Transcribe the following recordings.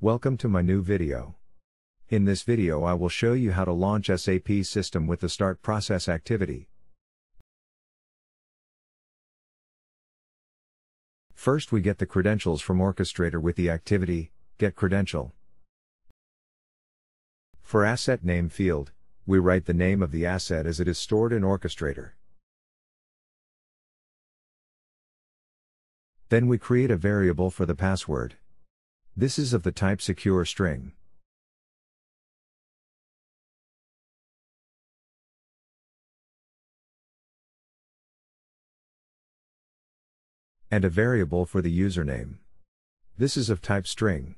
Welcome to my new video. In this video I will show you how to launch SAP system with the Start Process activity. First we get the credentials from Orchestrator with the activity, Get Credential. For Asset Name field, we write the name of the asset as it is stored in Orchestrator. Then we create a variable for the password. This is of the type SecureString. And a variable for the username. This is of type string.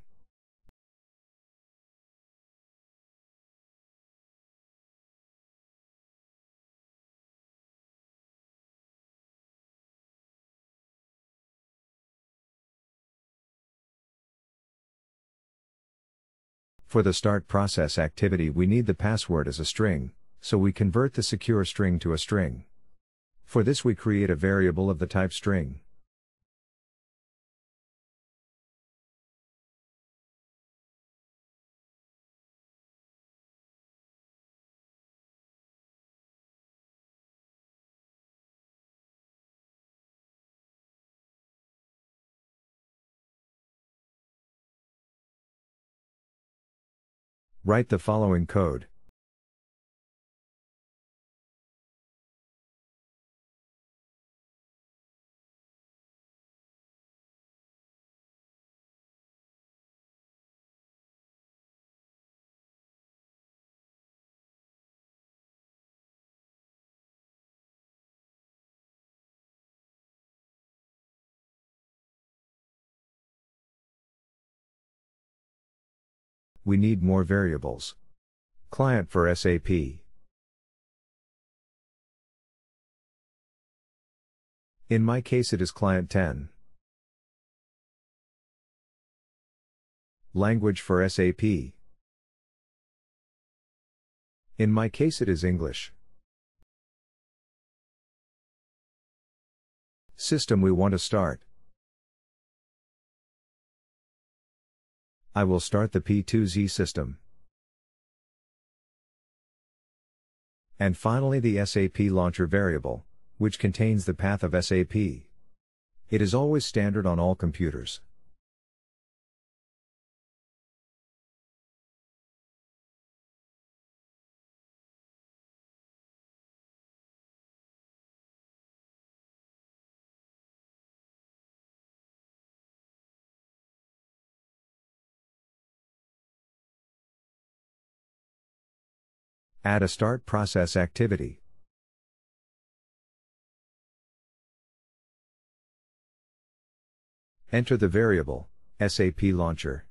For the Start Process activity we need the password as a string, so we convert the secure string to a string. For this we create a variable of the type string. Write the following code. We need more variables. Client for SAP. In my case it is client 10. Language for SAP. In my case it is English. System we want to start. I will start the P2Z system. And finally the SAP Launcher variable, which contains the path of SAP. It is always standard on all computers. Add a Start Process activity. Enter the variable, SAP Launcher.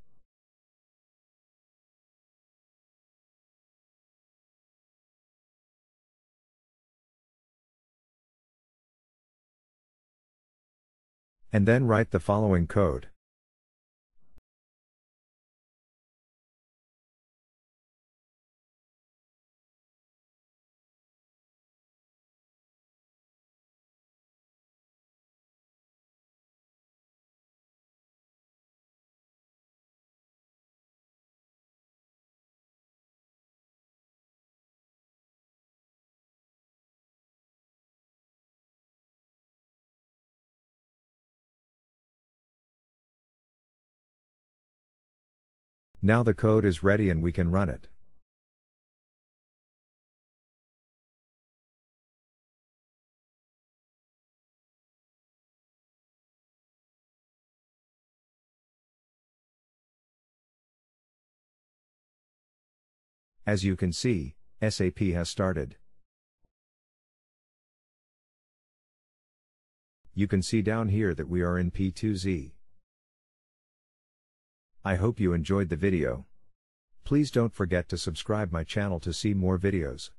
And then write the following code. Now the code is ready and we can run it. As you can see, SAP has started. You can see down here that we are in P2Z. I hope you enjoyed the video. Please don't forget to subscribe my channel to see more videos.